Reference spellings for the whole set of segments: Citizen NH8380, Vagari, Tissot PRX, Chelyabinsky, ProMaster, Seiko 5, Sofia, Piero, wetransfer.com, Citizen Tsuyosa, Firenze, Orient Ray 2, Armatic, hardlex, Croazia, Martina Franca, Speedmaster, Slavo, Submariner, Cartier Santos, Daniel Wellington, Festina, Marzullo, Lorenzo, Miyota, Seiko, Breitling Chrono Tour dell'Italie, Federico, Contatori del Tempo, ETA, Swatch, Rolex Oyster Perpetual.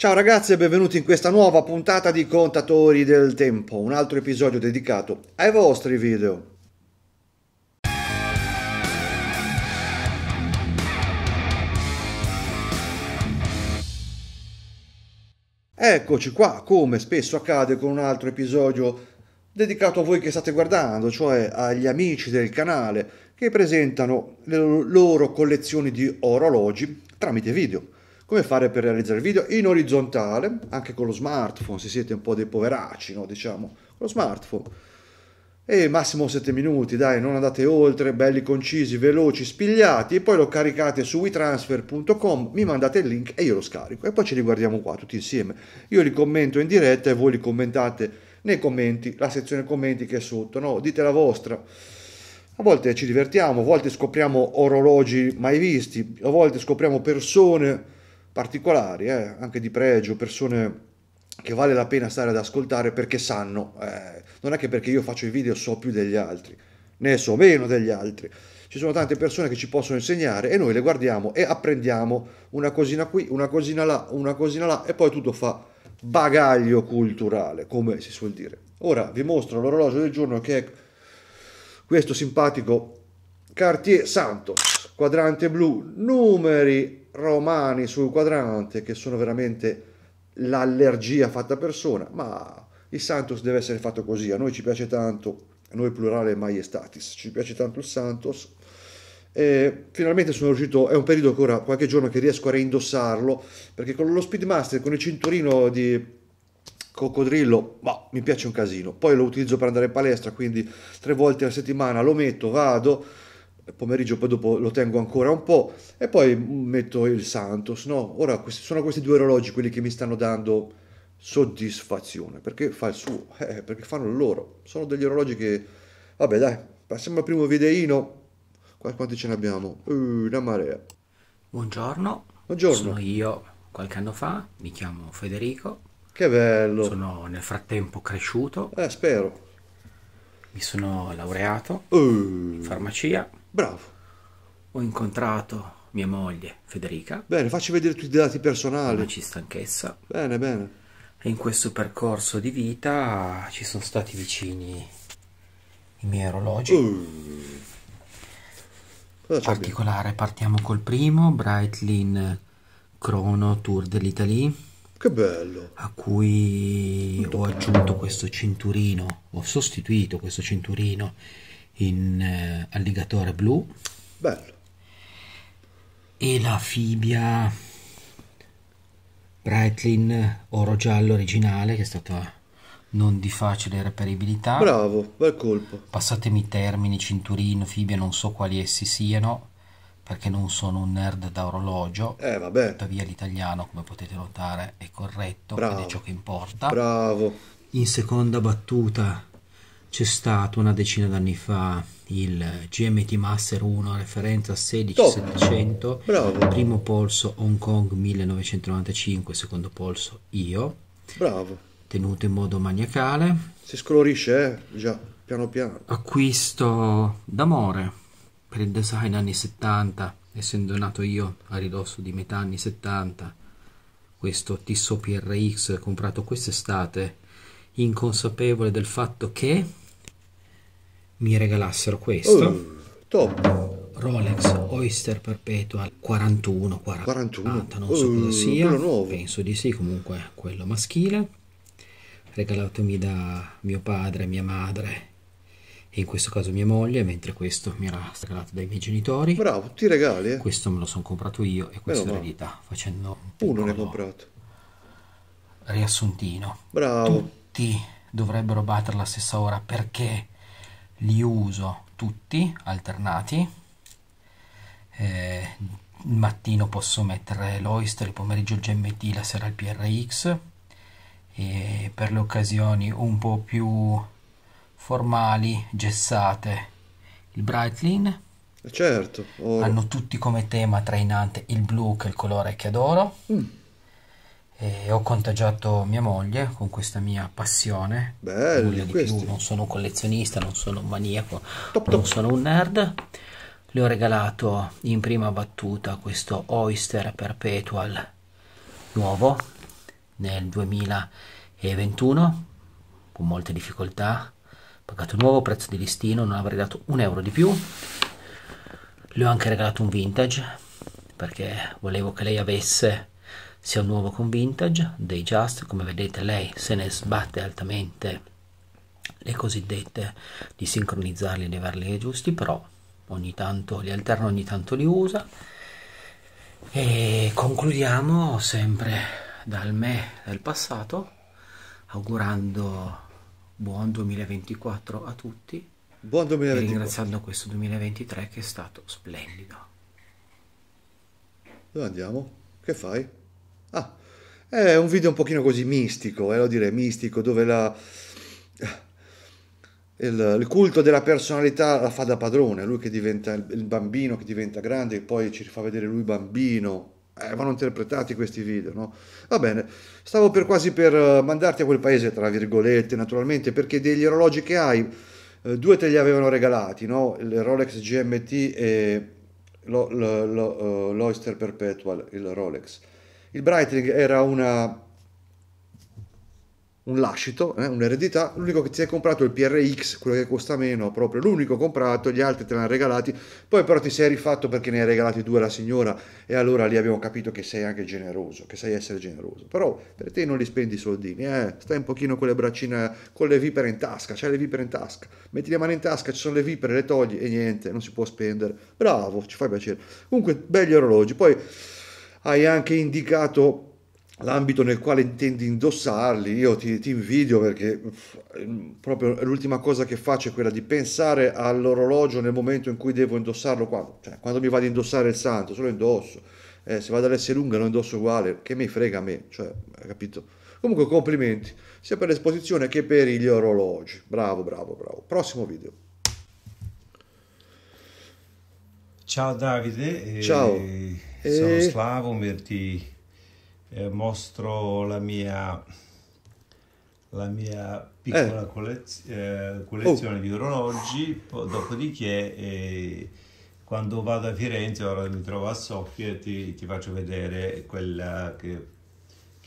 Ciao ragazzi e benvenuti in questa nuova puntata di Contatori del Tempo, un altro episodio dedicato ai vostri video. Eccoci qua, come spesso accade, con un altro episodio dedicato a voi che state guardando, cioè agli amici del canale che presentano le loro collezioni di orologi tramite video. Come fare per realizzare il video in orizzontale, anche con lo smartphone, se siete un po' dei poveracci, no? Diciamo, con lo smartphone. E massimo 7 minuti, dai, non andate oltre, belli concisi, veloci, spigliati, e poi lo caricate su wetransfer.com, mi mandate il link e io lo scarico. E poi ce li guardiamo qua tutti insieme. Io li commento in diretta e voi li commentate nei commenti, la sezione commenti che è sotto, no? Dite la vostra. A volte ci divertiamo, a volte scopriamo orologi mai visti, a volte scopriamo persone particolari, anche di pregio, persone che vale la pena stare ad ascoltare perché sanno, non è che perché io faccio i video so più degli altri, ne so meno degli altri, ci sono tante persone che ci possono insegnare e noi le guardiamo e apprendiamo una cosina qui, una cosina là e poi tutto fa bagaglio culturale, come si suol dire. Ora vi mostro l'orologio del giorno che è questo simpatico Cartier Santos, quadrante blu, numeri romani sul quadrante che sono veramente l'allergia fatta persona, ma il Santos deve essere fatto così, a noi ci piace tanto, a noi plurale maiestatis, ci piace tanto il Santos e finalmente sono riuscito, è un periodo che ora qualche giorno che riesco a reindossarlo perché con lo Speedmaster, con il cinturino di coccodrillo, ma mi piace un casino, poi lo utilizzo per andare in palestra, quindi 3 volte alla settimana lo metto, vado pomeriggio, poi dopo lo tengo ancora un po' e poi metto il Santos, no? Ora sono questi due orologi quelli che mi stanno dando soddisfazione perché fa il suo, perché fanno il loro, sono degli orologi che vabbè, dai, passiamo al primo videino. Quanti ce ne abbiamo? Una marea. Buongiorno. Buongiorno, sono io, qualche anno fa, mi chiamo Federico. Che bello. Sono nel frattempo cresciuto, spero. Mi sono laureato in farmacia. Bravo. Ho incontrato mia moglie Federica. Bene, facci vedere tutti i dati personali. Ci stanchezza. Bene, bene. E in questo percorso di vita ci sono stati vicini i miei orologi. In particolare partiamo col primo, Breitling Chrono Tour dell'Italie. Che bello! A cui ho aggiunto questo cinturino, ho sostituito questo cinturino in alligatore blu. Bello! E la fibbia Breitling oro giallo originale, che è stata non di facile reperibilità. Bravo, bel colpo! Passatemi i termini cinturino, fibbia, non so quali essi siano, perché non sono un nerd da orologio, vabbè. Tuttavia l'italiano, come potete notare, è corretto. Bravo. Ed è ciò che importa. Bravo. In seconda battuta c'è stato una decina d'anni fa il GMT Master 1, referenza 16700, primo polso Hong Kong 1995, secondo polso io. Bravo. Tenuto in modo maniacale. Si scolorisce, già, piano piano. Acquisto d'amore per il design anni 70, essendo nato io a ridosso di metà anni 70, questo Tissot PRX comprato quest'estate, inconsapevole del fatto che mi regalassero questo. Top. Rolex Oyster Perpetual 41, non so cosa sia, penso di sì, comunque quello maschile, regalatomi da mio padre e mia madre, in questo caso mia moglie, mentre questo mi era regalato dai miei genitori. Bravo, ti regali, Questo me lo sono comprato io e questo è l'eredità, facendo un uno ne ho comprato riassuntino. Bravo. Tutti dovrebbero battere la stessa ora perché li uso tutti alternati, il mattino posso mettere l'Oyster, il pomeriggio il GMT, la sera il PRX, e per le occasioni un po' più formali, gessate, il Breitling. Certo. Hanno tutti come tema trainante il blu, che è il colore che adoro. E ho contagiato mia moglie con questa mia passione. Belli questi. Non sono un collezionista, non sono un maniaco, non sono un nerd. Le ho regalato in prima battuta questo Oyster Perpetual nuovo, nel 2021 con molte difficoltà, pagato nuovo, prezzo di listino, non avrei dato un euro di più. Le ho anche regalato un vintage perché volevo che lei avesse sia un nuovo con vintage dei Just. Come vedete lei se ne sbatte altamente le cosiddette di sincronizzarli e di averli giusti, però ogni tanto li alterna, ogni tanto li usa. E concludiamo sempre dal me del passato augurando buon 2024 a tutti, buon 2024. E ringraziando questo 2023 che è stato splendido. Dove andiamo? Che fai? Ah, è un video un pochino così mistico, lo direi mistico, dove il culto della personalità la fa da padrone, lui che diventa il bambino che diventa grande e poi ci rifà vedere lui bambino. Vanno interpretati questi video, no? Va bene, stavo per quasi per mandarti a quel paese, tra virgolette, naturalmente, perché degli orologi che hai, due te li avevano regalati, no? Il Rolex GMT e l'Oyster Perpetual, il Rolex. Il Breitling era un lascito, un'eredità. L'unico che ti hai comprato è il PRX, quello che costa meno, proprio l'unico comprato, gli altri te l'hanno regalati. Poi però ti sei rifatto perché ne hai regalati due alla signora, e allora lì abbiamo capito che sei anche generoso, che sai essere generoso. Però per te non li spendi i soldini, stai un pochino con le braccine, con le vipere in tasca, c'hai le vipere in tasca, metti le mani in tasca, ci sono le vipere, le togli e niente, non si può spendere. Bravo, ci fai piacere. Comunque belli orologi, poi hai anche indicato l'ambito nel quale intendi indossarli. Io ti invidio perché proprio l'ultima cosa che faccio è quella di pensare all'orologio nel momento in cui devo indossarlo. Quando mi va ad indossare il Santos lo indosso, se vado all'S lunga lo indosso uguale, che mi frega a me, capito? Comunque complimenti sia per l'esposizione che per gli orologi, bravo bravo bravo. Prossimo video. Ciao Davide. Ciao, sono Slavo, Merti. Mostro la mia piccola collezione di orologi, dopodiché quando vado a Firenze, ora mi trovo a Sofia, ti faccio vedere quella che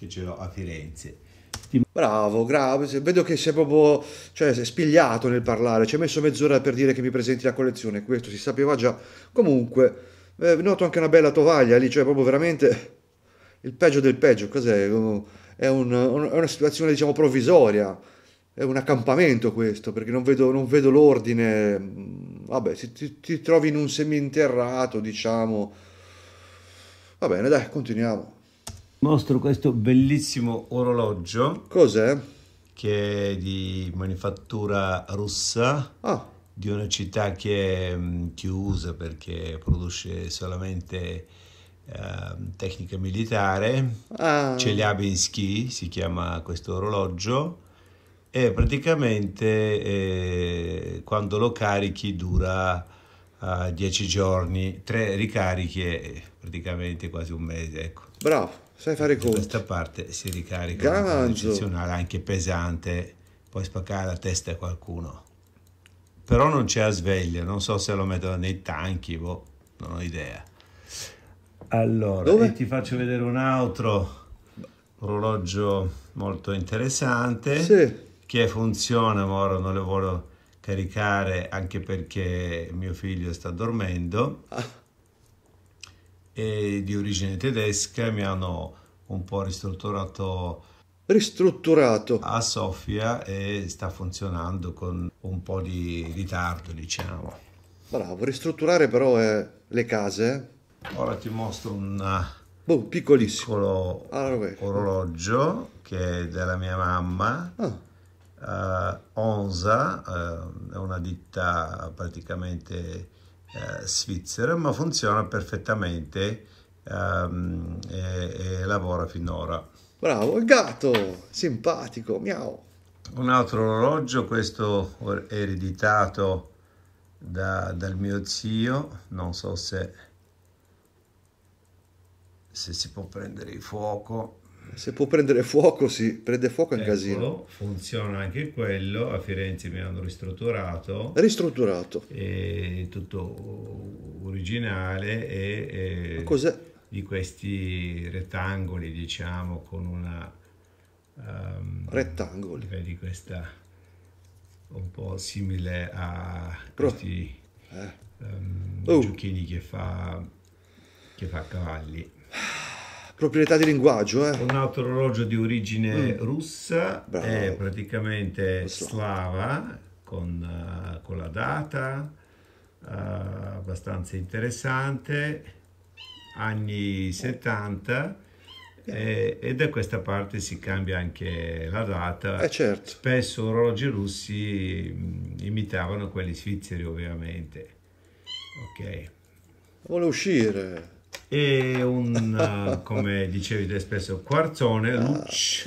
ce l'ho a Firenze. Bravo, grazie. Vedo che sei proprio sei spigliato nel parlare, ci hai messo mezz'ora per dire che mi presenti la collezione, questo si sapeva già. Comunque noto anche una bella tovaglia lì, proprio veramente il peggio del peggio. Cos'è? È una situazione, diciamo, provvisoria, è un accampamento questo, perché non vedo l'ordine. Vabbè, ti trovi in un seminterrato, diciamo. Va bene, dai, continuiamo. Mostro questo bellissimo orologio. Cos'è? Che è di manifattura russa, di una città che è chiusa perché produce solamente tecnica militare. Chelyabinsky si chiama questo orologio, e praticamente quando lo carichi dura 10 giorni, 3 ricariche, praticamente quasi un mese, ecco. Bravo, sai fare conti. Questa parte si ricarica, una eccezionale, anche pesante, puoi spaccare la testa a qualcuno, però non c'è la sveglia, non so se lo mettono nei tanchi, boh, non ho idea. Allora, e ti faccio vedere un altro orologio molto interessante, che funziona, ma ora non lo voglio caricare anche perché mio figlio sta dormendo, è di origine tedesca, mi hanno un po' ristrutturato a Sofia e sta funzionando con un po' di ritardo, diciamo. Bravo, ristrutturare però è le case. Ora ti mostro un piccolo orologio che è della mia mamma, Onza, è una ditta praticamente svizzera, ma funziona perfettamente e lavora finora. Bravo, il gatto, simpatico, miau! Un altro orologio, questo è ereditato dal mio zio, non so se si può prendere il fuoco. Se può prendere fuoco, si prende fuoco, è un casino. Funziona anche quello, a Firenze mi hanno ristrutturato, è tutto originale e di questi rettangoli, diciamo, con una rettangoli. Vedi questa un po' simile a questi giochini che fa cavalli. Proprietà di linguaggio, eh? Un altro orologio di origine russa, bravo, è praticamente slava, con la data, abbastanza interessante, anni 70, e da questa parte si cambia anche la data. Certo. Spesso orologi russi imitavano quelli svizzeri, ovviamente. Ok. Vuole uscire. E un, come dicevi te spesso, quarzone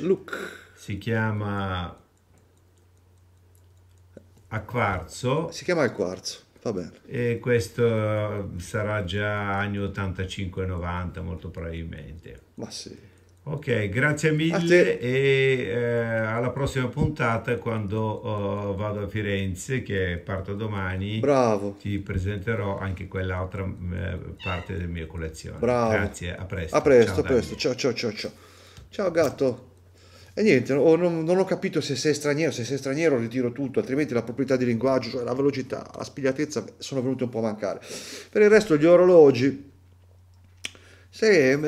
look, si chiama a quarzo, va bene, e questo sarà già anni 85-90 molto probabilmente. Ma sì. Ok, grazie mille e alla prossima puntata, quando vado a Firenze, che parto domani. Bravo. Ti presenterò anche quell'altra parte della mia collezione. Bravo. Grazie, a presto. A presto, ciao, a presto. Ciao, ciao, ciao, ciao. Ciao gatto. E niente, non ho capito se sei straniero, ritiro tutto, altrimenti la proprietà di linguaggio, cioè la velocità, la spigliatezza sono venute un po' a mancare. Per il resto gli orologi... Sì,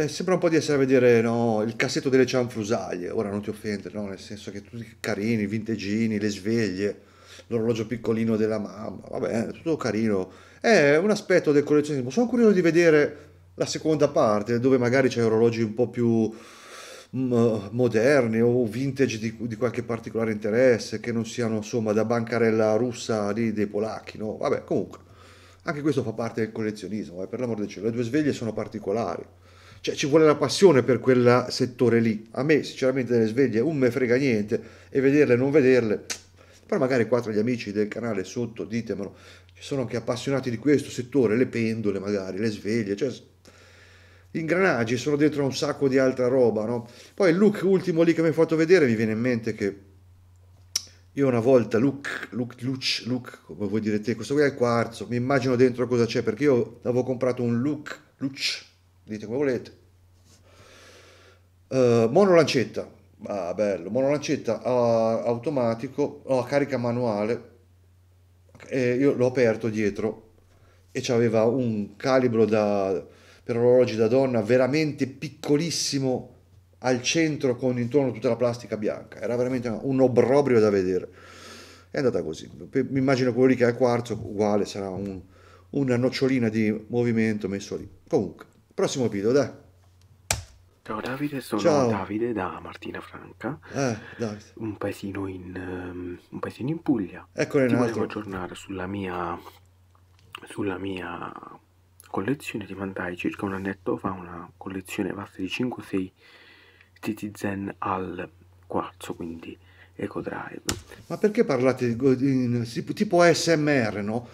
sembra un po' di essere a vedere, no, il cassetto delle cianfrusaglie. Ora non ti offendere, no? Nel senso che tutti carini, vintegini, le sveglie, l'orologio piccolino della mamma, va bene, tutto carino. È un aspetto del collezionismo. Sono curioso di vedere la seconda parte, dove magari c'è orologi un po' più moderni o vintage di qualche particolare interesse, che non siano insomma da bancarella russa lì dei polacchi, no? Vabbè, comunque. Anche questo fa parte del collezionismo, per l'amor del cielo. Le due sveglie sono particolari. Cioè, ci vuole la passione per quel settore lì. A me, sinceramente, delle sveglie non me frega niente, e vederle e non vederle. Però magari qua tra gli amici del canale sotto, ditemelo, ci sono anche appassionati di questo settore, le pendole magari, le sveglie, cioè... Gli ingranaggi sono dentro un sacco di altra roba, no? Poi il look ultimo lì che mi hai fatto vedere, mi viene in mente che... Io una volta, look, come vuoi dire te, questo qui è il quarzo, mi immagino dentro cosa c'è, perché io avevo comprato un look, dite come volete, monolancetta, bello, monolancetta automatico, a carica manuale, e io l'ho aperto dietro, e c'aveva un calibro per orologi da donna veramente piccolissimo, al centro con intorno tutta la plastica bianca, era veramente un obbrobrio da vedere. È andata così, mi immagino quello lì che è il quarzo uguale, sarà una nocciolina di movimento messo lì. Comunque, prossimo video, dai. Ciao Davide, sono Davide da Martina Franca, Davide. Un paesino in Puglia. Ecco, ti volevo aggiornare sulla mia collezione. Ti mandai circa un annetto fa una collezione vasta di 5 o 6 Citizen al quarzo, quindi Eco Drive. Ma perché parlate tipo ASMR, no?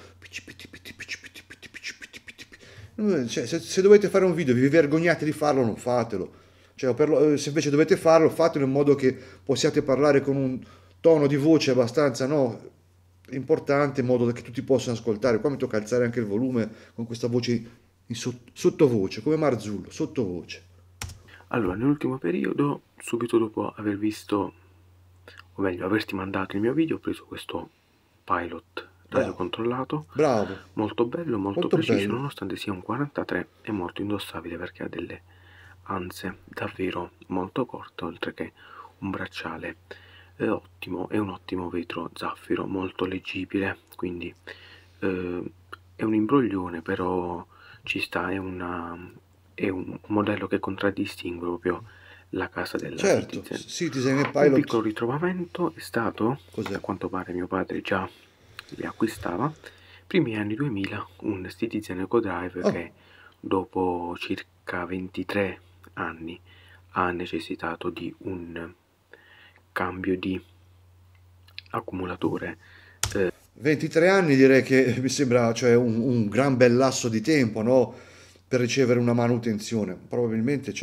Cioè, se dovete fare un video, vi vergognate di farlo, non fatelo. Cioè, se invece dovete farlo, fatelo in modo che possiate parlare con un tono di voce abbastanza, no, importante, in modo che tutti possano ascoltare. Qua mi tocca alzare anche il volume con questa voce in sottovoce, come Marzullo, sottovoce. Allora, nell'ultimo periodo, subito dopo aver visto, o meglio, averti mandato il mio video, ho preso questo Pilot radiocontrollato. Bravo. Molto bello, molto preciso, bello. Nonostante sia un 43, è molto indossabile perché ha delle anse davvero molto corte, oltre che un bracciale ottimo, e un ottimo vetro zaffiro, molto leggibile, quindi è un imbroglione, però ci sta, è un modello che contraddistingue proprio la casa della Citizen. E Pilot. Un piccolo ritrovamento è stato, a quanto pare mio padre già li acquistava, primi anni 2000, un Citizen Eco Drive che dopo circa 23 anni ha necessitato di un cambio di accumulatore. 23 anni direi che mi sembra, cioè, un gran bel lasso di tempo, no? Per ricevere una manutenzione, probabilmente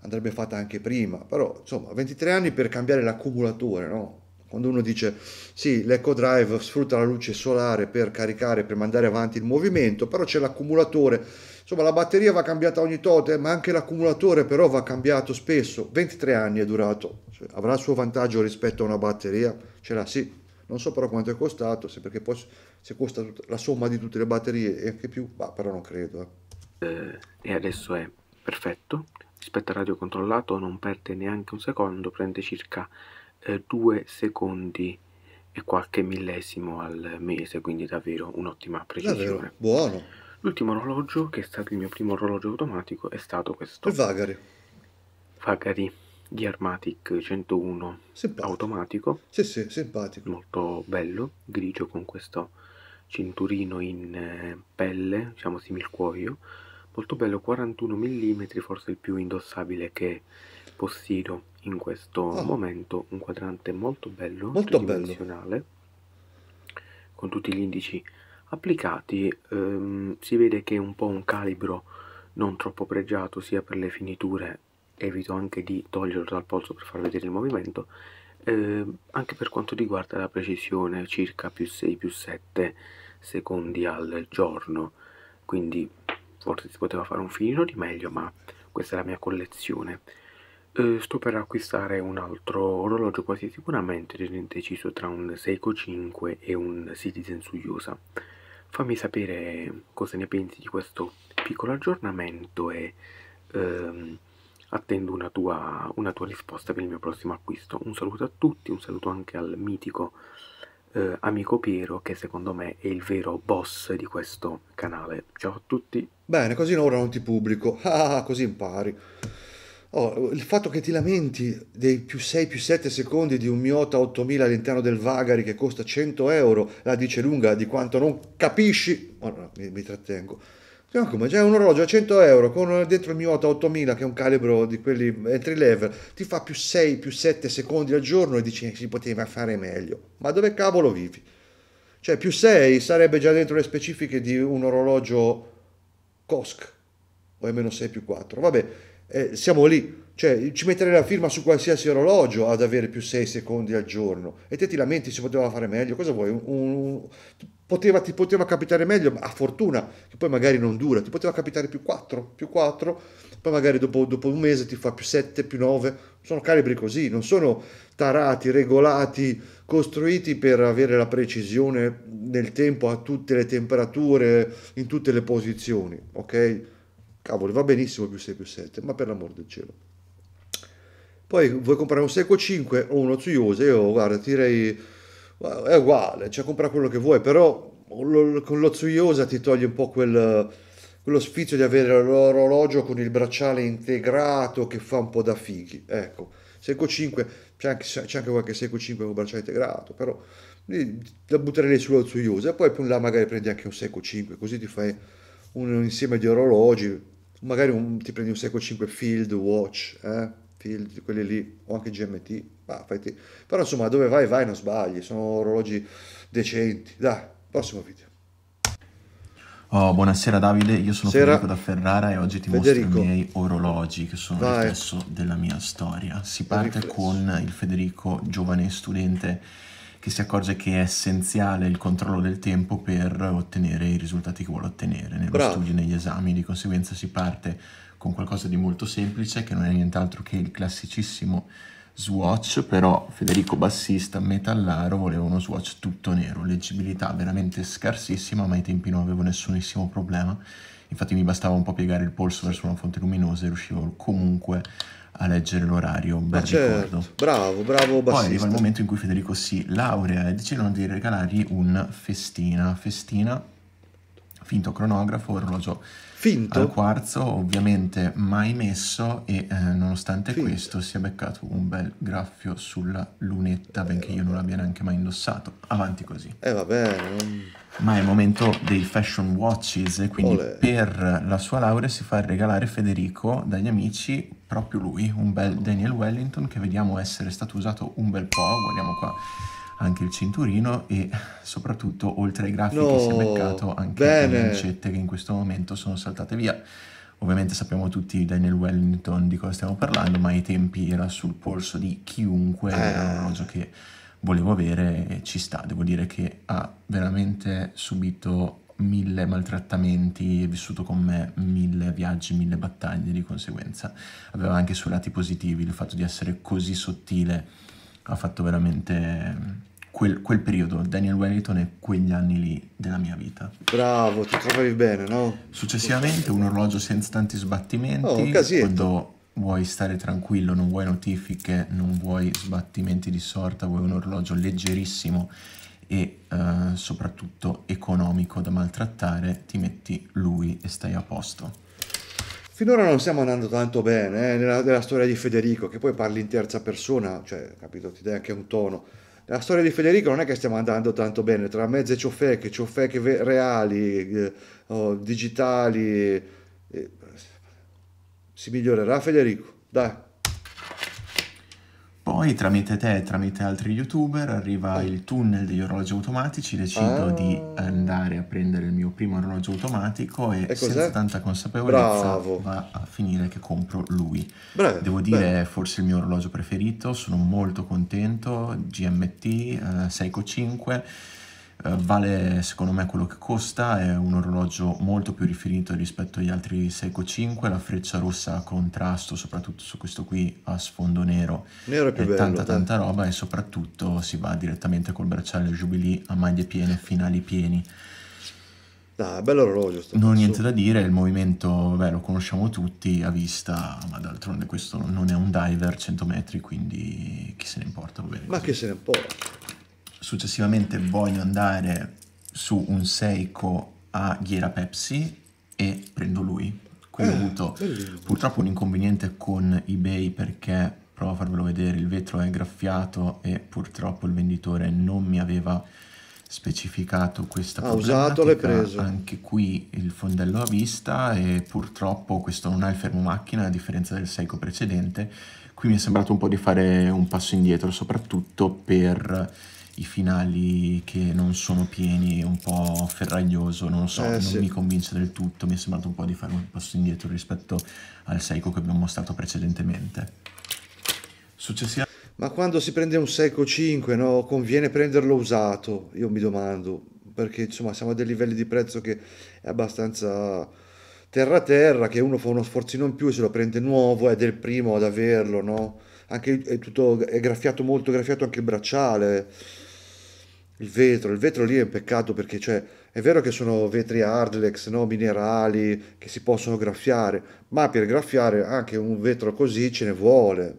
andrebbe fatta anche prima, però insomma 23 anni per cambiare l'accumulatore, no? Quando uno dice sì, l'Eco Drive sfrutta la luce solare per caricare, per mandare avanti il movimento, però c'è l'accumulatore Insomma, la batteria va cambiata ogni tot, ma anche l'accumulatore però va cambiato spesso. 23 anni è durato, cioè, avrà il suo vantaggio rispetto a una batteria? Ce l'ha, sì. Non so però quanto è costato, se perché poi se costa la somma di tutte le batterie e anche più, bah, però non credo. E adesso è perfetto, rispetto al radio controllato non perde neanche un secondo, prende circa 2 secondi e qualche millesimo al mese, quindi davvero un'ottima precisione. Davvero, buono. L'ultimo orologio, che è stato il mio primo orologio automatico, è stato questo. Il Vagari. Vagari di Armatic 101, simpatico. Automatico. Sì, sì, simpatico. Molto bello, grigio con questo cinturino in pelle, diciamo similcuoio. Molto bello, 41 mm, forse il più indossabile che possiedo in questo momento. Un quadrante molto bello, molto tridimensionale, bello, con tutti gli indici applicati. Si vede che è un po' un calibro non troppo pregiato, sia per le finiture, evito anche di toglierlo dal polso per far vedere il movimento, anche per quanto riguarda la precisione, circa più 6 più 7 secondi al giorno, quindi forse si poteva fare un filino di meglio, ma questa è la mia collezione. Sto per acquistare un altro orologio quasi sicuramente, ero indeciso tra un Seiko 5 e un Citizen Tsuyosa. Fammi sapere cosa ne pensi di questo piccolo aggiornamento e attendo una tua risposta per il mio prossimo acquisto. Un saluto a tutti, un saluto anche al mitico amico Piero, che secondo me è il vero boss di questo canale. Ciao a tutti. Bene, così ora non ti pubblico, così impari. Oh, il fatto che ti lamenti dei più 6 più 7 secondi di un Miyota 8000 all'interno del Vagari che costa 100 euro, la dice lunga di quanto non capisci. Oh, no, mi trattengo. Come c'è un orologio a 100 euro con dentro il Miyota 8000, che è un calibro di quelli entry level, ti fa più 6 più 7 secondi al giorno e dici si poteva fare meglio. Ma dove cavolo vivi? Cioè, più 6 sarebbe già dentro le specifiche di un orologio COSC o M6 più 4. Vabbè. Siamo lì, cioè ci metterei la firma su qualsiasi orologio ad avere più 6 secondi al giorno, e te ti lamenti si poteva fare meglio. Cosa vuoi? Ti poteva capitare meglio, ma a fortuna che poi magari non dura, ti poteva capitare più 4, più 4, poi magari dopo un mese ti fa più 7, più 9. Sono calibri così, non sono tarati, regolati, costruiti per avere la precisione nel tempo a tutte le temperature, in tutte le posizioni, ok? Cavolo, va benissimo più 6 più 7, ma per l'amor del cielo. Poi vuoi comprare un Seiko 5 o uno Tsuyosa? Io, guarda, direi è uguale, cioè compra quello che vuoi, però con lo Tsuyosa ti toglie un po' quello sfizio di avere l'orologio con il bracciale integrato che fa un po' da fighi. Ecco, Seiko 5, c'è anche qualche Seiko 5 con bracciale integrato, però la butterei sullo Tsuyosa, e poi più in là magari prendi anche un Seiko 5, così ti fai un insieme di orologi. Magari ti prendi un Seiko 5 Field Watch, Field, quelli lì, o anche GMT, però insomma dove vai non sbagli, sono orologi decenti. Dai, prossimo video. Oh, buonasera Davide, io sono Federico da Ferrara e oggi ti mostro i miei orologi che sono il riflesso della mia storia. Si parte con il Federico, giovane studente, che si accorge che è essenziale il controllo del tempo per ottenere i risultati che vuole ottenere nello studio e negli esami. Di conseguenza si parte con qualcosa di molto semplice, che non è nient'altro che il classicissimo swatch, però Federico bassista metallaro voleva uno swatch tutto nero, leggibilità veramente scarsissima, ma ai tempi non avevo nessunissimo problema, infatti mi bastava un po' piegare il polso verso una fonte luminosa e riuscivo comunque a leggere l'orario, un bel ricordo. Bravo bassista. Poi arriva il momento in cui Federico si laurea e decidono di regalargli un Festina, finto cronografo, orologio finto al quarzo, ovviamente mai messo, e nonostante questo si è beccato un bel graffio sulla lunetta, benché io non l'abbia neanche mai indossato. Avanti così. Va bene. Ma è il momento dei fashion watches, e quindi per la sua laurea si fa regalare Federico dagli amici proprio lui, un bel Daniel Wellington, che vediamo essere stato usato un bel po'. Guardiamo qua anche il cinturino e soprattutto, oltre ai grafici, si è beccato anche le lancette, che in questo momento sono saltate via. Ovviamente sappiamo tutti Daniel Wellington di cosa stiamo parlando, ma ai tempi era sul polso di chiunque, era un orologio che volevo avere e ci sta. Devo dire che ha veramente subito mille maltrattamenti, è vissuto con me mille viaggi, mille battaglie, di conseguenza aveva anche i suoi lati positivi. Il fatto di essere così sottile ha fatto veramente quel periodo, Daniel Wellington e quegli anni lì della mia vita. Bravo, ti trovavi bene, no? Successivamente un orologio senza tanti sbattimenti, quando vuoi stare tranquillo, non vuoi notifiche, non vuoi sbattimenti di sorta, vuoi un orologio leggerissimo e soprattutto economico da maltrattare, ti metti lui e stai a posto. Finora non stiamo andando tanto bene nella storia di Federico, che poi parli in terza persona, cioè, capito, ti dai anche un tono. La storia di Federico non è che stiamo andando tanto bene, tra mezze ciofeche reali, digitali, si migliorerà Federico, dai. Poi tramite te e tramite altri youtuber arriva il tunnel degli orologi automatici, decido di andare a prendere il mio primo orologio automatico e senza tanta consapevolezza va a finire che compro lui. Devo dire è forse il mio orologio preferito, sono molto contento, GMT Seiko 5, vale secondo me quello che costa, è un orologio molto più rifinito rispetto agli altri Seiko 5, la freccia rossa a contrasto, soprattutto su questo qui a sfondo nero, è più bello, tanta roba, e soprattutto si va direttamente col bracciale Jubilee a maglie piene, finali pieni. Bello orologio. Niente da dire, il movimento lo conosciamo tutti a vista, ma d'altronde questo non è un diver 100 metri, quindi chi se ne importa, va bene. Ma chi se ne importa? Successivamente voglio andare su un Seiko a ghiera Pepsi e prendo lui. Qui ho avuto purtroppo un inconveniente con eBay, perché, provo a farvelo vedere, il vetro è graffiato e purtroppo il venditore non mi aveva specificato questa problematica. Anche qui il fondello a vista, e purtroppo questo non ha il fermo macchina a differenza del Seiko precedente. Qui mi è sembrato un po' di fare un passo indietro, soprattutto per i finali che non sono pieni, un po' ferraglioso, non lo so, non mi convince del tutto, mi è sembrato un po' di fare un passo indietro rispetto al Seiko che abbiamo mostrato precedentemente. Successivamente... Ma quando si prende un Seiko 5, no, conviene prenderlo usato, io mi domando, perché insomma siamo a dei livelli di prezzo che è abbastanza terra-terra, che uno fa uno sforzino in più e se lo prende nuovo, è del primo ad averlo, no? Anche è graffiato, molto graffiato anche il bracciale. Il vetro lì è un peccato, perché cioè, è vero che sono vetri hardlex, no? Minerali che si possono graffiare, ma per graffiare anche un vetro così ce ne vuole,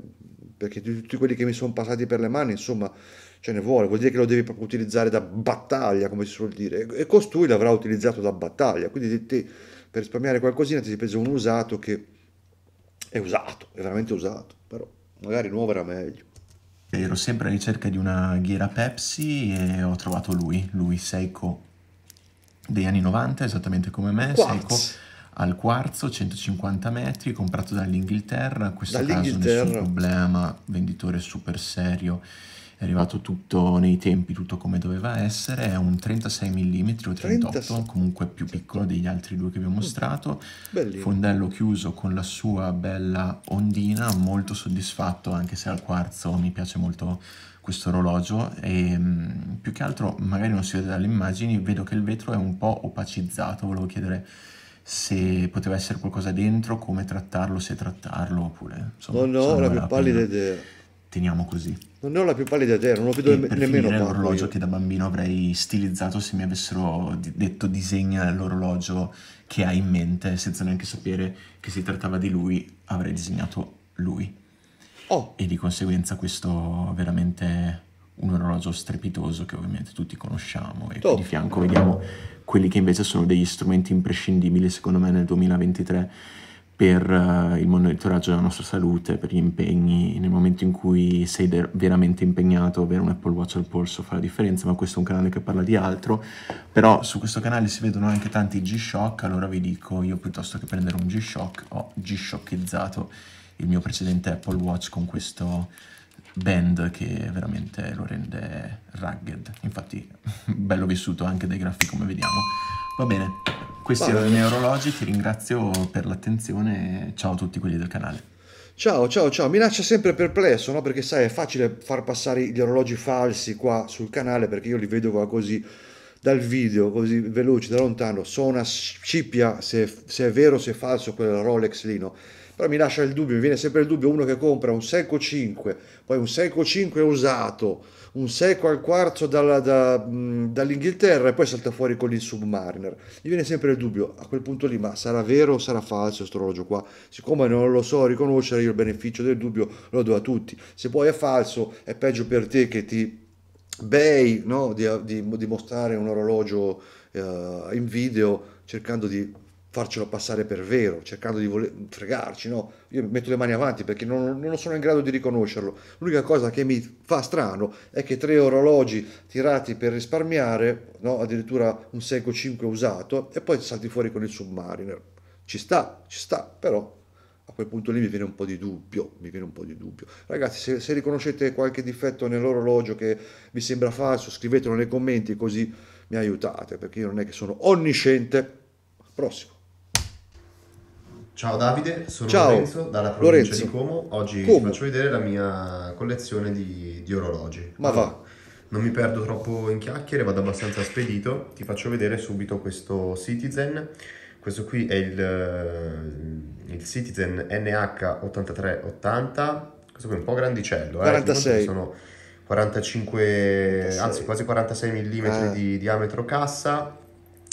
perché di tutti quelli che mi sono passati per le mani, insomma, ce ne vuole, vuol dire che lo devi proprio utilizzare da battaglia, come si suol dire, e costui l'avrà utilizzato da battaglia, quindi te, per risparmiare qualcosina, ti si prende un usato che è usato, è veramente usato, però magari nuovo era meglio. Ero sempre alla ricerca di una ghiera Pepsi e ho trovato lui Seiko degli anni 90, esattamente come me, Seiko al quarzo, 150 metri, comprato dall'Inghilterra, in questo caso nessun problema, venditore super serio, è arrivato tutto nei tempi, tutto come doveva essere, è un 36 mm o 38, comunque più piccolo degli altri due che vi ho mostrato, fondello chiuso con la sua bella ondina, molto soddisfatto, anche se al quarzo mi piace molto questo orologio, e più che altro, magari non si vede dalle immagini, vedo che il vetro è un po' opacizzato, volevo chiedere se poteva essere qualcosa dentro, come trattarlo, se trattarlo, oppure... Insomma, no, la più pallida idea. Teniamo così. Non ne ho la più pallida idea, non lo vedo nemmeno. È un orologio che da bambino avrei stilizzato se mi avessero detto disegna l'orologio che hai in mente, senza neanche sapere che si trattava di lui, avrei disegnato lui. E di conseguenza questo è veramente un orologio strepitoso che ovviamente tutti conosciamo, e di fianco vediamo quelli che invece sono degli strumenti imprescindibili secondo me nel 2023 per il monitoraggio della nostra salute, per gli impegni, nel momento in cui sei veramente impegnato, avere un Apple Watch al polso fa la differenza, ma questo è un canale che parla di altro, però su questo canale si vedono anche tanti G-Shock, allora vi dico, io piuttosto che prendere un G-Shock ho G-Shockizzato il mio precedente Apple Watch con questo band che veramente lo rende rugged, infatti bello vissuto anche dai graffi come vediamo. Va bene, questi erano i miei orologi, ti ringrazio per l'attenzione, ciao a tutti quelli del canale. Ciao, mi lascia sempre perplesso, no? Perché sai, è facile far passare gli orologi falsi qua sul canale, perché io li vedo qua così dal video così veloce da lontano, so una scippia se è vero o se è falso quel Rolex lì, no? Però mi lascia il dubbio, mi viene sempre il dubbio, uno che compra un Seiko 5, poi un Seiko 5 usato, un Seiko al quarzo dall'Inghilterra e poi salta fuori con il Submariner, mi viene sempre il dubbio a quel punto lì, ma sarà vero o sarà falso questo orologio qua? Siccome non lo so riconoscere, io il beneficio del dubbio lo do a tutti. Se poi è falso è peggio per te che ti bei, no? di mostrare un orologio in video cercando di farcelo passare per vero, cercando di fregarci, no? Io metto le mani avanti perché non sono in grado di riconoscerlo. L'unica cosa che mi fa strano è che tre orologi tirati per risparmiare, no? Addirittura un Seiko 5 usato, e poi salti fuori con il Submariner. Ci sta, però a quel punto lì mi viene un po' di dubbio, Ragazzi, se riconoscete qualche difetto nell'orologio che vi sembra falso, scrivetelo nei commenti così mi aiutate, perché io non è che sono onnisciente. Prossimo. Ciao Davide, sono Lorenzo dalla provincia di Como. Oggi vi faccio vedere la mia collezione di orologi. Ma allora, non mi perdo troppo in chiacchiere, vado abbastanza spedito. Ti faccio vedere subito questo Citizen. Questo qui è il Citizen NH8380. Questo qui è un po' grandicello. 46. Sono 45, anzi quasi 46 mm di diametro cassa.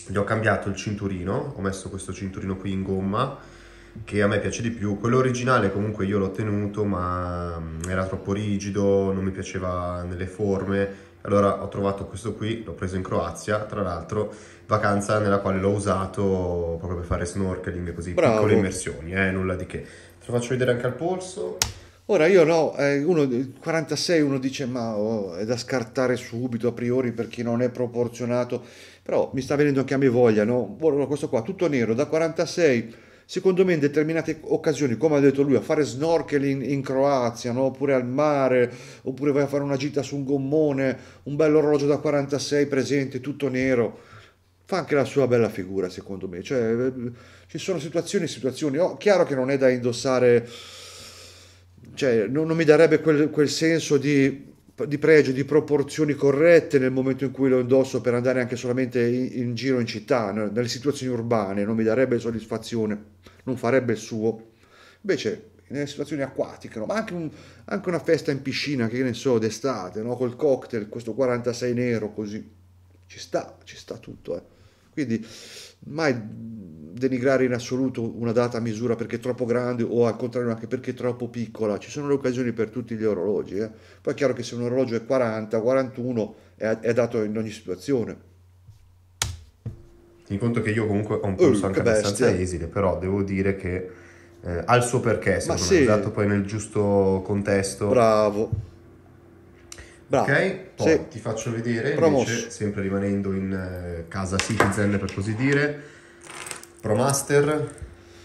Gli ho cambiato il cinturino, ho messo questo cinturino qui in gomma che a me piace di più. Quello originale comunque io l'ho tenuto, ma era troppo rigido, non mi piaceva nelle forme, allora ho trovato questo qui, l'ho preso in Croazia, tra l'altro vacanza nella quale l'ho usato proprio per fare snorkeling, così. Bravo. Piccole immersioni, nulla di che. Te lo faccio vedere anche al polso. Ora io no, uno 46 uno dice ma è da scartare subito a priori perché non è proporzionato, però mi sta venendo anche a me voglia, no? Questo qua tutto nero da 46, secondo me in determinate occasioni, come ha detto lui, a fare snorkeling in Croazia, no? Oppure al mare, oppure vai a fare una gita su un gommone, un bello orologio da 46 presente tutto nero. Fa anche la sua bella figura secondo me, cioè ci sono situazioni, chiaro che non è da indossare, cioè non mi darebbe quel senso di pregio, di proporzioni corrette nel momento in cui lo indosso per andare anche solamente in giro in città, nelle situazioni urbane, non mi darebbe soddisfazione, non farebbe il suo. Invece nelle situazioni acquatiche, no? Ma anche una festa in piscina, che ne so, d'estate, no? Col cocktail, questo 46 nero così, ci sta tutto, eh. Quindi mai denigrare in assoluto una data a misura perché è troppo grande o al contrario anche perché è troppo piccola, ci sono le occasioni per tutti gli orologi, eh? Poi è chiaro che se un orologio è 40, 41 è dato in ogni situazione. Tieni conto che io comunque ho un polso anche abbastanza esile, però devo dire che ha il suo perché, secondo me, dato poi nel giusto contesto. Bravo. Ok, poi ti faccio vedere invece, sempre rimanendo in casa Citizen per così dire, ProMaster.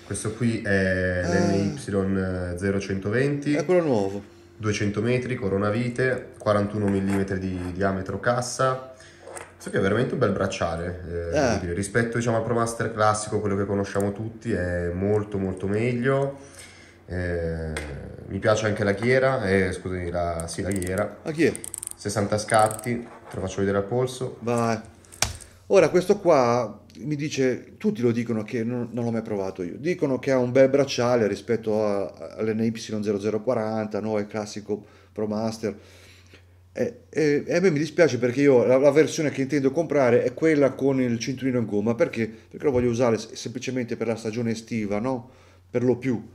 Questo qui è l'NY0120, è quello nuovo, 200 metri, coronavite, 41 mm di diametro cassa. Questo qui è veramente un bel bracciale, rispetto diciamo al ProMaster classico, quello che conosciamo tutti, è molto meglio. Mi piace anche la ghiera, scusami, la ghiera. La ghiera. 60 scatti, te lo faccio vedere al polso. Vai. Ora questo qua mi dice, tutti lo dicono che non l'ho mai provato io, dicono che ha un bel bracciale rispetto all'NY0040, no? Il classico ProMaster. E a me mi dispiace perché io la versione che intendo comprare è quella con il cinturino in gomma, perché lo voglio usare semplicemente per la stagione estiva, no? Per lo più.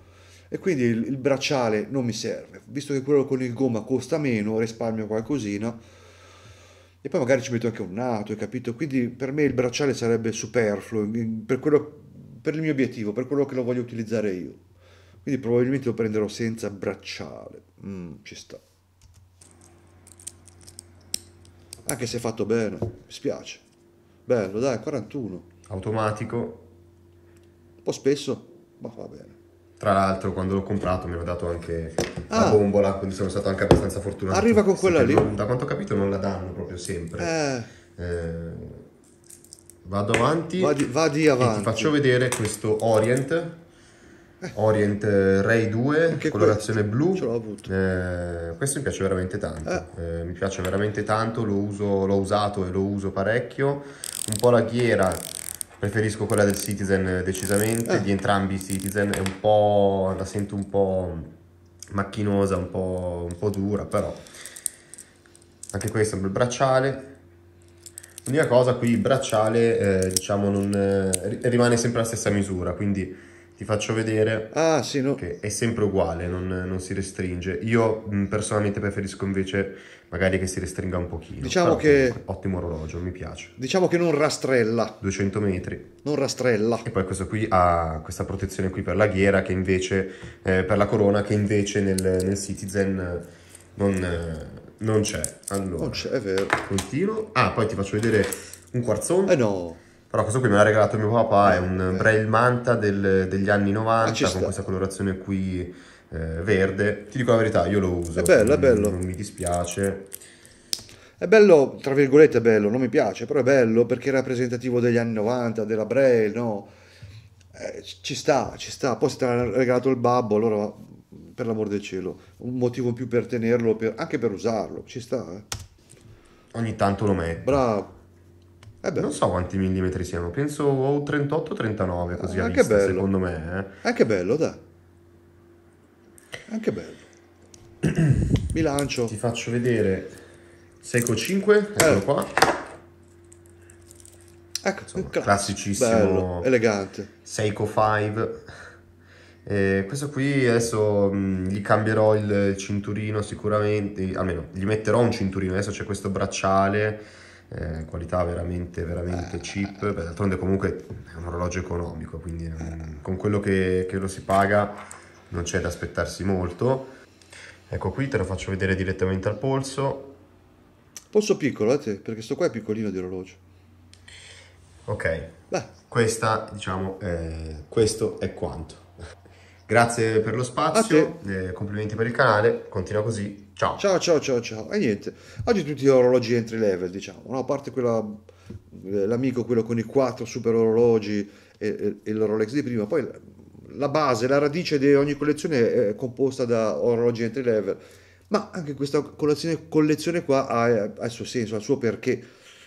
E quindi il bracciale non mi serve, visto che quello con il gomma costa meno, risparmio qualcosina e poi magari ci metto anche un nato, hai capito? Quindi per me il bracciale sarebbe superfluo per il mio obiettivo, per quello che lo voglio utilizzare io, quindi probabilmente lo prenderò senza bracciale. Ci sta, anche se è fatto bene, mi spiace. Bello, dai, 41 automatico, un po' spesso ma va bene. Tra l'altro quando l'ho comprato mi hanno dato anche la bombola, quindi sono stato anche abbastanza fortunato. Arriva con quella lì? Da quanto ho capito non la danno proprio sempre. Vado avanti. Vadi avanti. E ti faccio vedere questo Orient. Orient Ray 2, anche colorazione blu. Ce l'ho avuto. Questo mi piace veramente tanto. Mi piace veramente tanto, l'ho usato e lo uso parecchio. Un po' la ghiera, preferisco quella del Citizen decisamente, di entrambi i Citizen. È un po', la sento un po' macchinosa, un po' dura, però anche questo è un bel bracciale. L'unica cosa qui, il bracciale diciamo non rimane sempre la stessa misura, quindi ti faccio vedere che è sempre uguale, non si restringe. Io personalmente preferisco invece magari che si restringa un pochino. Diciamo che ottimo orologio, mi piace. Diciamo che non rastrella. 200 metri. Non rastrella. E poi questo qui ha questa protezione qui per la ghiera che invece, per la corona, che invece nel Citizen non c'è. Allora, non c'è, è vero. Continuo. Poi ti faccio vedere un quarzone. No. Però questo qui me l'ha regalato mio papà, è un Braille Manta degli anni 90 con questa colorazione qui verde. Ti dico la verità, io lo uso. È bello, è bello. Non mi dispiace. È bello, tra virgolette è bello, non mi piace, però è bello perché è rappresentativo degli anni 90, della Braille, no? Ci sta, ci sta. Poi se te l'ha regalato il babbo, allora per l'amor del cielo, un motivo più per tenerlo, anche per usarlo, ci sta. Ogni tanto lo metto. Bravo. Non so quanti millimetri siano, penso 38-39 così a vista, bello. Secondo me. Anche bello, dai. Anche bello. Mi lancio. Ti faccio vedere Seiko 5, eccolo qua. Ecco, insomma, classicissimo. Bello, elegante. Seiko 5. Questo qui adesso gli cambierò il cinturino sicuramente, almeno gli metterò un cinturino, adesso c'è questo bracciale. Qualità veramente cheap, d'altronde comunque è un orologio economico, quindi con quello che lo si paga non c'è da aspettarsi molto. Ecco qui, te lo faccio vedere direttamente al polso. Polso piccolo, te, perché sto qua è piccolino di orologio. Ok, questa diciamo questo è quanto. Grazie per lo spazio, complimenti per il canale, continua così, ciao. Ciao. E niente, oggi tutti gli orologi entry level, diciamo, no? A parte l'amico, quello con i 4 super orologi e l'Rolex di prima, poi la base, la radice di ogni collezione è composta da orologi entry level, ma anche questa collezione qua ha il suo senso, ha il suo perché.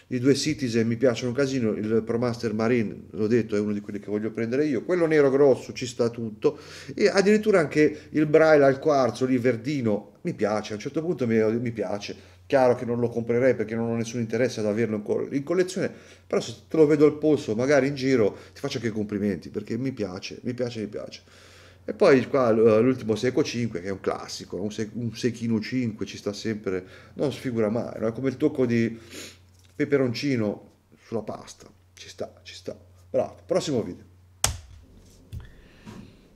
I 2 Citizen mi piacciono un casino, il ProMaster Marine, l'ho detto, è uno di quelli che voglio prendere io, quello nero grosso ci sta tutto, e addirittura anche il Braille al quarzo, lì verdino, mi piace, a un certo punto mi piace. Chiaro che non lo comprerei perché non ho nessun interesse ad averlo in collezione, però se te lo vedo al polso, magari in giro, ti faccio anche i complimenti, perché mi piace. E poi qua l'ultimo Seiko 5, che è un classico, un Seikino 5, ci sta sempre, non sfigura mai, no? È come il tocco di peperoncino sulla pasta, ci sta. Bravo, prossimo video.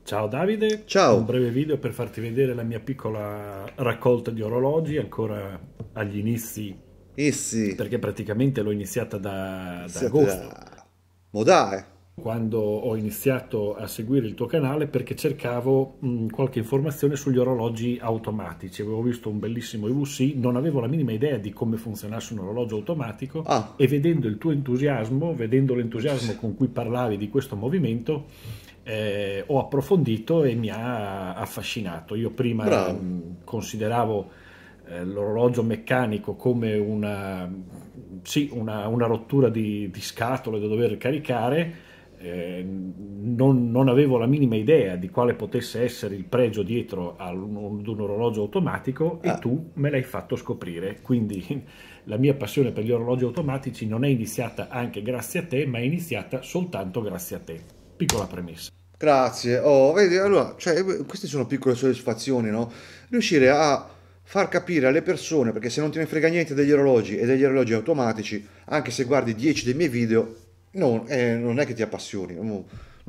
Ciao Davide, ciao. Un breve video per farti vedere la mia piccola raccolta di orologi, ancora agli inizi. Perché praticamente l'ho iniziata da agosto, quando ho iniziato a seguire il tuo canale, perché cercavo qualche informazione sugli orologi automatici. Avevo visto un bellissimo EWC, non avevo la minima idea di come funzionasse un orologio automatico, e vedendo il tuo entusiasmo, vedendo l'entusiasmo con cui parlavi di questo movimento, ho approfondito e mi ha affascinato. Io prima consideravo l'orologio meccanico come una rottura di scatole da dover caricare. Non avevo la minima idea di quale potesse essere il pregio dietro ad un orologio automatico, e tu me l'hai fatto scoprire. Quindi la mia passione per gli orologi automatici non è iniziata anche grazie a te, ma è iniziata soltanto grazie a te. Piccola premessa. Grazie. Vedi, allora, queste sono piccole soddisfazioni, no? Riuscire a far capire alle persone, perché se non te ne frega niente degli orologi e degli orologi automatici, anche se guardi 10 dei miei video, non è che ti appassioni, non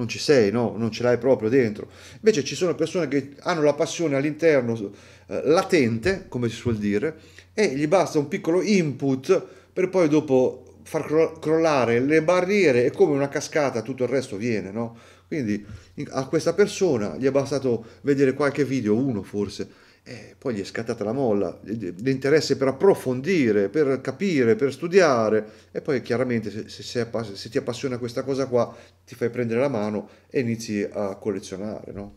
ci sei, no? Non ce l'hai proprio dentro. Invece ci sono persone che hanno la passione all'interno, latente, come si suol dire, e gli basta un piccolo input per poi dopo far crollare le barriere, e come una cascata tutto il resto viene, no? Quindi a questa persona gli è bastato vedere qualche video, uno forse, e poi gli è scattata la molla, l'interesse per approfondire, per capire, per studiare, e poi chiaramente se ti appassiona questa cosa qua ti fai prendere la mano e inizi a collezionare, no?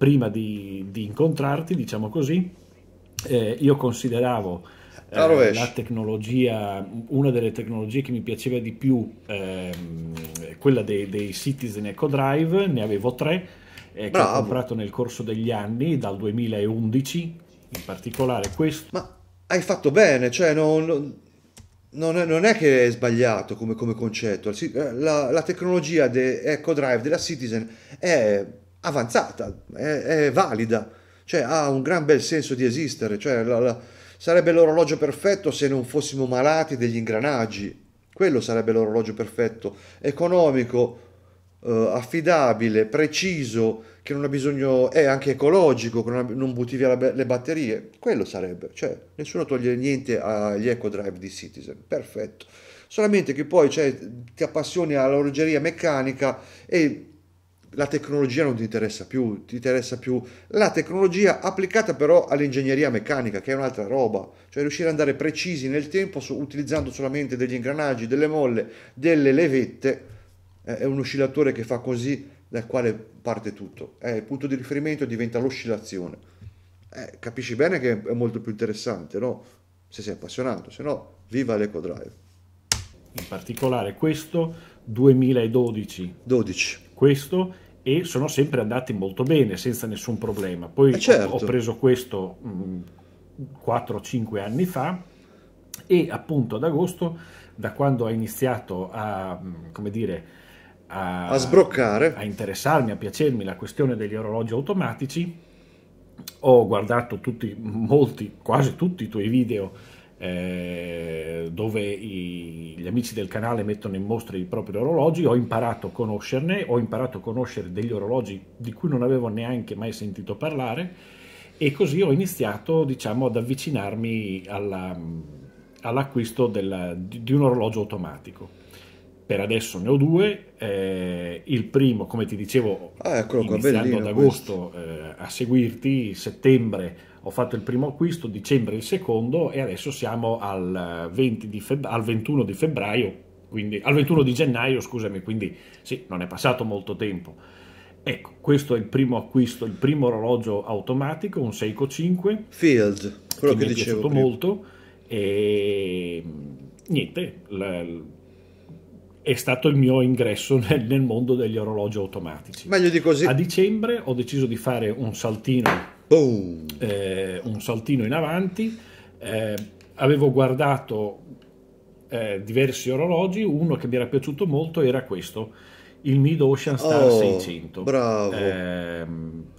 prima di incontrarti, diciamo così, io consideravo la tecnologia, una delle tecnologie che mi piaceva di più, quella dei Citizen EcoDrive. Ne avevo tre che ho comprato nel corso degli anni, dal 2011 in particolare questo. Ma hai fatto bene, cioè non è che è sbagliato come concetto. La tecnologia EcoDrive della Citizen è avanzata, è valida, cioè ha un gran bel senso di esistere, cioè sarebbe l'orologio perfetto se non fossimo malati degli ingranaggi. Quello sarebbe l'orologio perfetto, economico, affidabile, preciso, che non ha bisogno, è anche ecologico, che non butti via le batterie. Quello sarebbe, cioè nessuno toglie niente agli EcoDrive di Citizen, perfetto, solamente che poi ti appassioni all'orologeria meccanica e la tecnologia non ti interessa più, ti interessa più la tecnologia applicata però all'ingegneria meccanica, che è un'altra roba, cioè riuscire ad andare precisi nel tempo utilizzando solamente degli ingranaggi, delle molle, delle levette. È un oscillatore che fa così, dal quale parte tutto, il punto di riferimento diventa l'oscillazione. Capisci bene che è molto più interessante, no? Se sei appassionato, se no viva l'EcoDrive. In particolare questo 2012. Questo, e sono sempre andati molto bene senza nessun problema. Poi certo, ho preso questo 4-5 anni fa, e appunto ad agosto, da quando ho iniziato a, come dire, a sbroccare, a interessarmi, a piacermi la questione degli orologi automatici, ho guardato quasi tutti i tuoi video dove gli amici del canale mettono in mostra i propri orologi. Ho imparato a conoscerne, ho imparato a conoscere degli orologi di cui non avevo neanche mai sentito parlare, e così ho iniziato, diciamo, ad avvicinarmi all'acquisto di un orologio automatico. Per adesso ne ho due, il primo, come ti dicevo, iniziando ad agosto a seguirti, settembre ho fatto il primo acquisto, dicembre il secondo, e adesso siamo al 21 di gennaio, scusami, quindi sì, non è passato molto tempo. Ecco, questo è il primo acquisto, il primo orologio automatico, un Seiko 5 Field, quello che mi è piaciuto molto, e niente, è stato il mio ingresso nel mondo degli orologi automatici. Meglio di così. A dicembre ho deciso di fare un saltino. Un saltino in avanti. Avevo guardato diversi orologi, uno che mi era piaciuto molto era questo, il Mido Ocean Star 600. Bravo.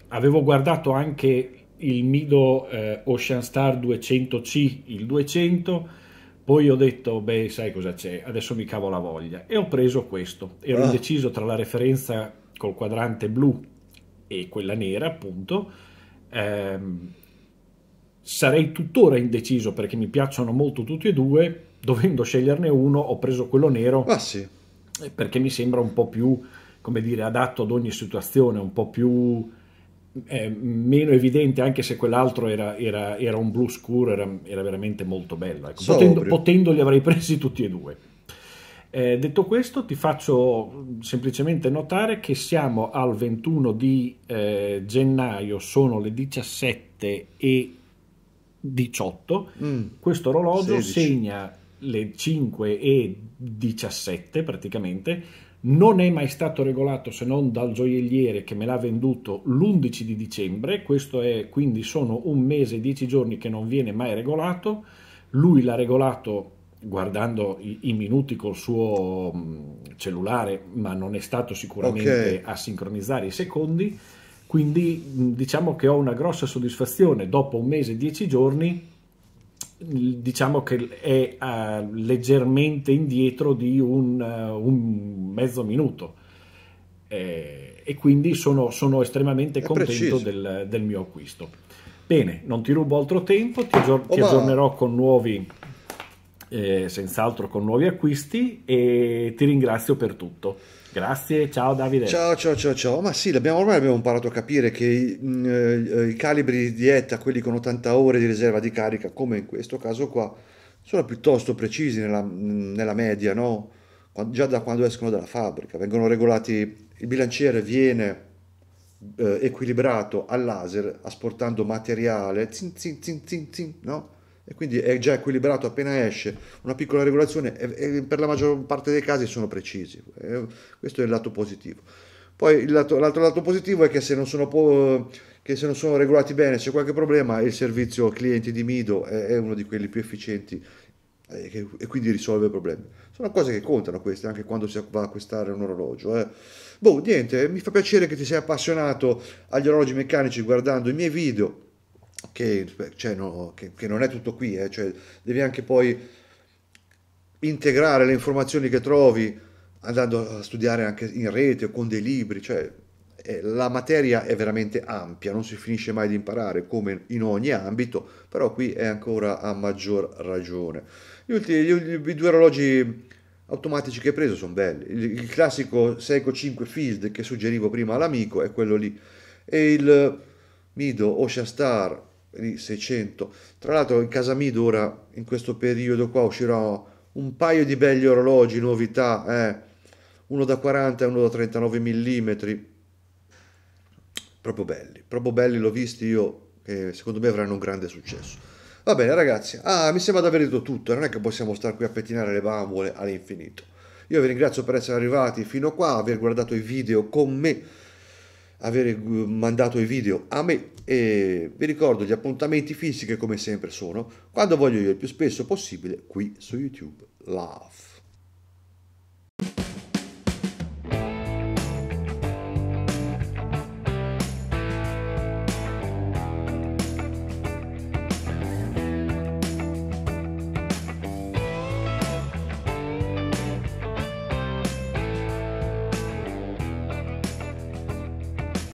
Avevo guardato anche il Mido Ocean Star 200C, il 200, poi ho detto, beh, sai cosa c'è, adesso mi cavo la voglia, e ho preso questo. Ero indeciso tra la referenza col quadrante blu e quella nera, appunto. Sarei tuttora indeciso perché mi piacciono molto tutti e due. Dovendo sceglierne uno, ho preso quello nero, perché mi sembra un po' più, come dire, adatto ad ogni situazione, un po' più meno evidente, anche se quell'altro era un blu scuro, era veramente molto bello, ecco. Potendo li avrei presi tutti e due. Detto questo, ti faccio semplicemente notare che siamo al 21 di gennaio, sono le 17:18. Questo orologio segna le 5:17 praticamente. Non è mai stato regolato se non dal gioielliere che me l'ha venduto l'11 di dicembre. Questo è, quindi sono un mese e 10 giorni che non viene mai regolato. Lui l'ha regolato guardando i minuti col suo cellulare, ma non è stato sicuramente a sincronizzare i secondi, quindi diciamo che ho una grossa soddisfazione. Dopo un mese e 10 giorni, diciamo che è leggermente indietro di un mezzo minuto, e quindi sono estremamente contento del mio acquisto. Bene, non ti rubo altro tempo, ti aggiornerò con nuovi senz'altro con nuovi acquisti, e ti ringrazio per tutto. Grazie, ciao Davide. Ciao. Ma sì, ormai abbiamo imparato a capire che i calibri di ETA, quelli con 80 ore di riserva di carica, come in questo caso qua, sono piuttosto precisi nella media, no? Già da quando escono dalla fabbrica, vengono regolati, il bilanciere viene equilibrato al laser, asportando materiale, zin, zin, zin, zin, zin, no? E quindi è già equilibrato appena esce, una piccola regolazione, e per la maggior parte dei casi sono precisi. Questo è il lato positivo. Poi l'altro lato positivo è che se non sono regolati bene, c'è qualche problema, il servizio clienti di Mido è uno di quelli più efficienti e quindi risolve i problemi. Sono cose che contano queste, anche quando si va a acquistare un orologio. Boh, niente, mi fa piacere che ti sei appassionato agli orologi meccanici guardando i miei video, che non è tutto qui, cioè, devi anche poi integrare le informazioni che trovi andando a studiare anche in rete o con dei libri, cioè, la materia è veramente ampia, non si finisce mai di imparare come in ogni ambito, però qui è ancora a maggior ragione. I due orologi automatici che hai preso sono belli, il classico Seiko 5 Field che suggerivo prima all'amico è quello lì, e il Mido Ocean Star 600. Tra l'altro in casa Mido ora in questo periodo qua uscirà un paio di belli orologi, novità, uno da 40 e uno da 39 mm, proprio belli, l'ho visti io, che secondo me avranno un grande successo. Va bene ragazzi, mi sembra di aver detto tutto, non è che possiamo stare qui a pettinare le bambole all'infinito. Io vi ringrazio per essere arrivati fino qua, aver guardato i video con me, aver mandato i video a me, e vi ricordo gli appuntamenti fissi che come sempre sono quando voglio io, il più spesso possibile qui su YouTube Live.